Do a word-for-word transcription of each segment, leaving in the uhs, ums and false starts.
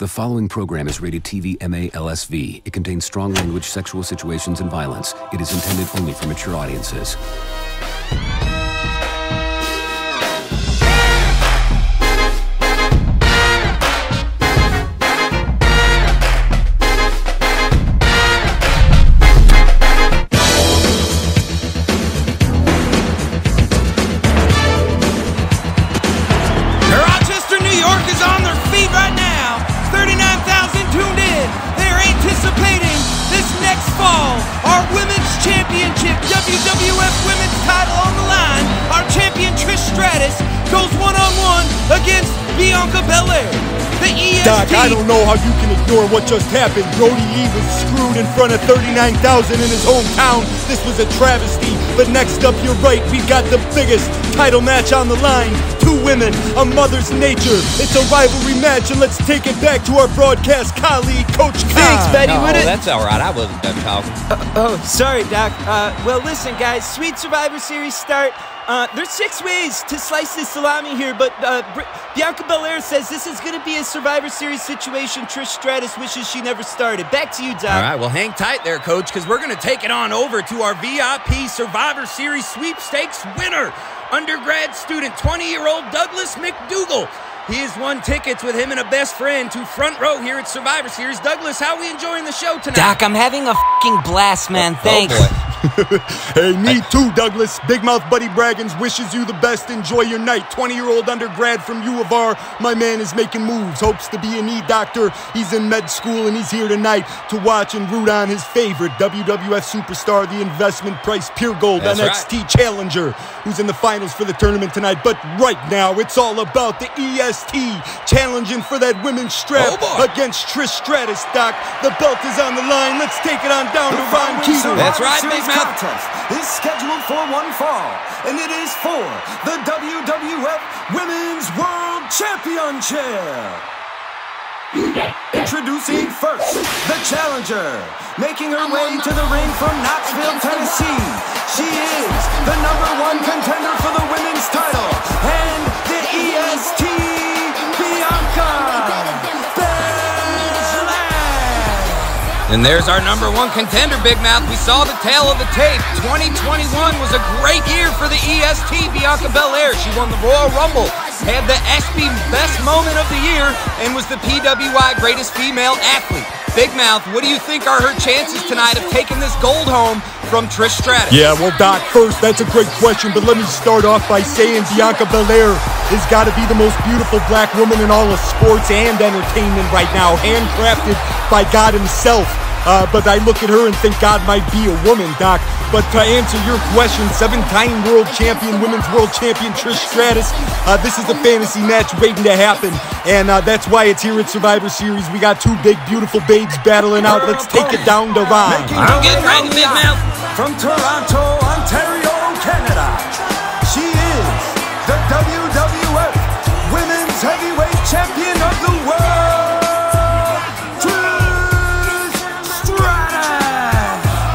The following program is rated T V M A L S V. It contains strong language, sexual situations, and violence. It is intended only for mature audiences. W W F Women's title on the line. Our champion Trish Stratus goes one-on-one against Bianca Belair. The E S P Y. Doc, I don't know how you can ignore what just happened. Brody Lee was screwed in front of thirty-nine thousand in his hometown. This was a travesty. But next up, you're right, we've got the biggest title match on the line. Two women, a mother's nature. It's a rivalry match, and let's take it back to our broadcast colleague, Coach K. Thanks, Betty. No, that's all right. I wasn't done talking. Uh, oh, sorry, Doc. Uh, well, listen, guys. Sweet Survivor Series start. Uh, there's six ways to slice this salami here, but uh, Bianca Belair says this is going to be a Survivor Series situation Trish Stratus wishes she never started. Back to you, Doc. All right, well, hang tight there, Coach, because we're going to take it on over to our V I P Survivor Series sweepstakes winner, undergrad student, twenty-year-old Douglas McDougal. He has won tickets with him and a best friend to front row here at Survivor Series. Douglas, how are we enjoying the show tonight? Doc, I'm having a f***ing blast, man. Oh, thanks. Oh, boy. Hey, me too, Douglas. Big Mouth Buddy Braggins wishes you the best. Enjoy your night. twenty-year-old undergrad from U of R. My man is making moves. Hopes to be an E doctor. He's in med school, and he's here tonight to watch and root on his favorite W W F superstar, the investment price pure gold That's N X T right. challenger, who's in the finals for the tournament tonight. But right now, it's all about the E S T challenging for that women's strap oh against Trish Stratus, Doc. The belt is on the line. Let's take it on down to Ron Keegan. That's right, Big Mouth. Contest is scheduled for one fall, and it is for the W W F Women's World Championship. Introducing first, the challenger, making her way to the ring from Knoxville, Tennessee. She is the number one contender for the women's title, and the E S T, Bianca. And there's our number one contender, Big Mouth. We saw the tail of the tape. twenty twenty-one was a great year for the E S T, Bianca Belair. She won the Royal Rumble, had the E S P Y Best Moment of the Year, and was the P W I Greatest Female Athlete. Big Mouth, what do you think are her chances tonight of taking this gold home from Trish Stratus? Yeah, well, Doc, first, that's a great question, but let me start off by saying Bianca Belair has got to be the most beautiful black woman in all of sports and entertainment right now, handcrafted by God himself. Uh, but I look at her and think God might be a woman, Doc. But to answer your question, seven-time world champion, women's world champion Trish Stratus, uh, this is a fantasy match waiting to happen. And uh, that's why it's here at Survivor Series. We got two big, beautiful babes battling out. Let's take it down to Ron. I'm getting ready, Big Mouth. From Toronto, Ontario, Canada, she is the W W F Women's Heavyweight Champion of the World.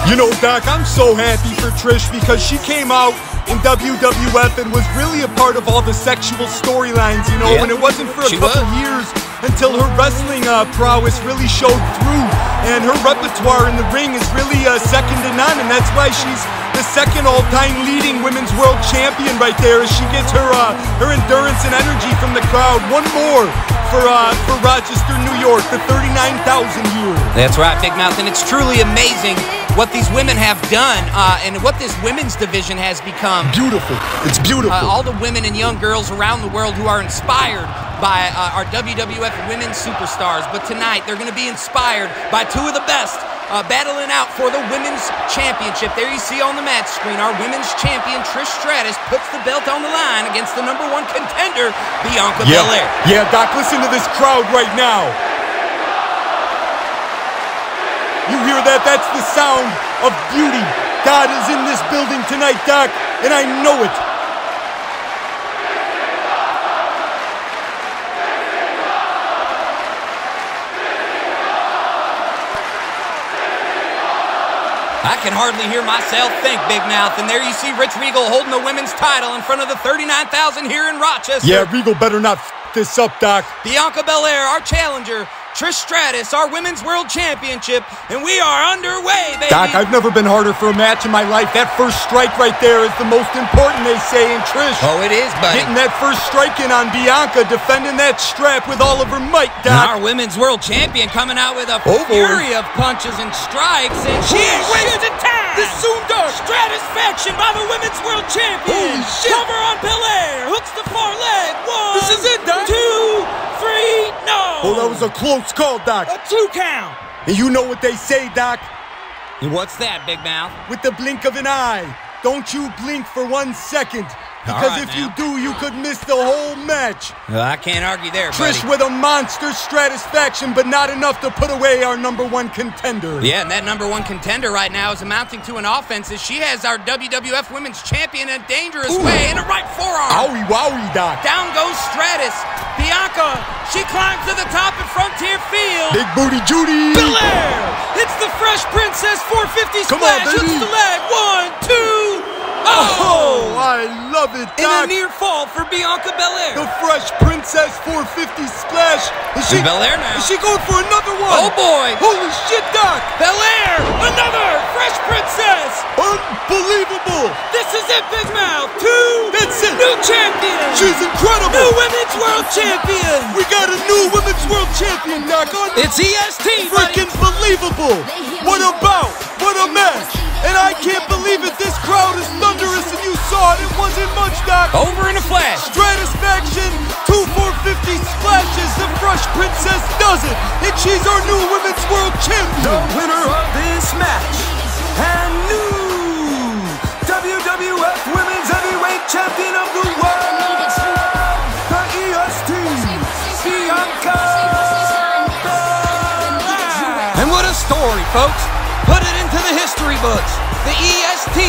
You know, Doc, I'm so happy for Trish because she came out in W W F and was really a part of all the sexual storylines, you know, yeah. and it wasn't for a she couple was. years until her wrestling uh, prowess really showed through. And her repertoire in the ring is really uh, second to none, and that's why she's the second all-time leading women's world champion right there as she gets her, uh, her endurance and energy from the crowd. One more. For, uh, for Rochester, New York, the thirty-nine thousand years. That's right, Big Mouth, and it's truly amazing what these women have done uh, and what this women's division has become. Beautiful. It's beautiful. Uh, all the women and young girls around the world who are inspired by uh, our W W F women's superstars, but tonight they're going to be inspired by two of the best uh, battling out for the women's championship. There you see on the match screen, our women's champion Trish Stratus puts the belt on the line against the number one contender, Bianca yeah. Belair. Yeah, Doc, listen to this crowd right now. You hear that? That's the sound of beauty. God is in this building tonight, Doc, and I know it. I can hardly hear myself think, Big Mouth. And there you see Rich Regal holding the women's title in front of the thirty-nine thousand here in Rochester. Yeah, Regal better not f this up, Doc. Bianca Belair, our challenger, Trish Stratus, our Women's World Championship, and we are underway, baby! Doc, I've never been harder for a match in my life. That first strike right there is the most important, they say, and Trish... Oh, it is, buddy. Getting that first strike in on Bianca, defending that strap with all of her might, Doc. Our Women's World Champion coming out with a oh, fury boy. of punches and strikes, and she ain't wasting time! This Sunder Stratisfaction by the Women's World Champion! Holy shit! Cover on Belair, hooks the far leg, one... This is it, Doc! Two... Three, no! Well, that was a close call, Doc. A two count. And you know what they say, Doc. And what's that, Big Mouth? With the blink of an eye. Don't you blink for one second. Because right, if now. you do, you could miss the whole match. Well, I can't argue there, Trish buddy. with a monster stratisfaction, but not enough to put away our number one contender. Yeah, and that number one contender right now is amounting to an offense as she has our W W F Women's Champion in a dangerous Ooh. way in a right forearm. Owie, wowie, Doc. Down goes Stratus. Bianca, she climbs to the top at Frontier Field. Big Booty Judy. Belair hits the Fresh Princess four fifty Come splash. On, baby. Hits the leg. One, two. Oh, oh, I love it, Doc. And a near fall for Bianca Belair. The Fresh Princess four fifty splash. Is she, Belair now. Is she going for another one? Oh, boy. Holy shit, Doc. Belair, another Fresh Princess. Unbelievable. This is it, Big Mouth. Two That's it. new champions. She's incredible. New Women's World Champion. We got a new Women's World Champion, Doc. It's E S T, freaking believable. What about? What a mess. And I can't believe it, this crowd is thunderous and you saw it, it wasn't much, Doc. Over in a flash. Stratisfaction, two four fifty splashes, the Fresh Princess does it. And she's our new Women's World Champion. The winner of this match, and new W W F Women's Heavyweight Champion of the World, the E S T, Bianca Belair. And what a story, folks. Put it into the history books. The E S T,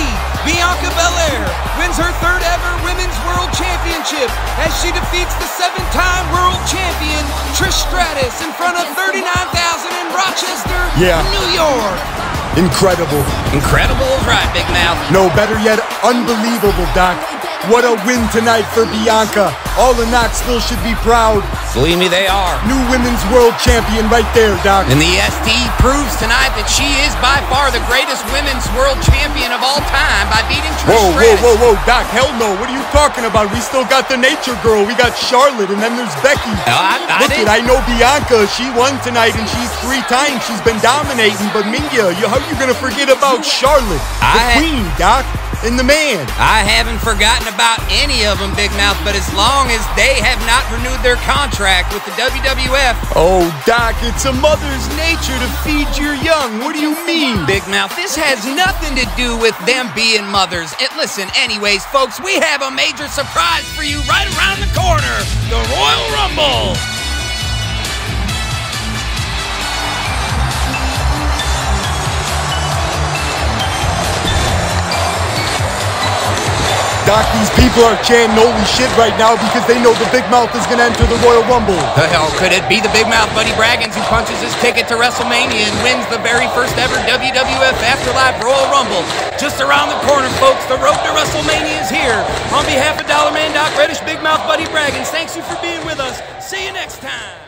Bianca Belair, wins her third ever Women's World Championship as she defeats the seven-time world champion, Trish Stratus, in front of thirty-nine thousand in Rochester, yeah. New York. Incredible. Incredible is right, Big Mouth. No, better yet, unbelievable, Doc. What a win tonight for Bianca. All the Knoxville should be proud. Believe me, they are. New Women's World Champion right there, Doc. And the E S T proves tonight that she is by far the greatest Women's World Champion of all time by beating Trish Whoa, Stratus. whoa, whoa, whoa, Doc, hell no. What are you talking about? We still got the Nature Girl. We got Charlotte, and then there's Becky. Uh, I, I Look it, I know Bianca. She won tonight, and she's three times. She's been dominating. But, Minga, how are you going to forget about Charlotte, the I queen, Doc? And the man. I haven't forgotten about any of them, Big Mouth, but as long as they have not renewed their contract with the W W F. Oh, Doc, it's a mother's nature to feed your young. What do you mean? Big Mouth, this has nothing to do with them being mothers. And listen, anyways, folks, we have a major surprise for you right around the corner. The Royal Rumble. Doc, these people are chanting holy shit right now because they know the Big Mouth is going to enter the Royal Rumble. Hell, could it be the Big Mouth Buddy Braggins who punches his ticket to WrestleMania and wins the very first ever W W F Afterlife Royal Rumble? Just around the corner, folks, the road to WrestleMania is here. On behalf of Dollar Man Doc Reddish, Big Mouth Buddy Braggins, thanks you for being with us. See you next time.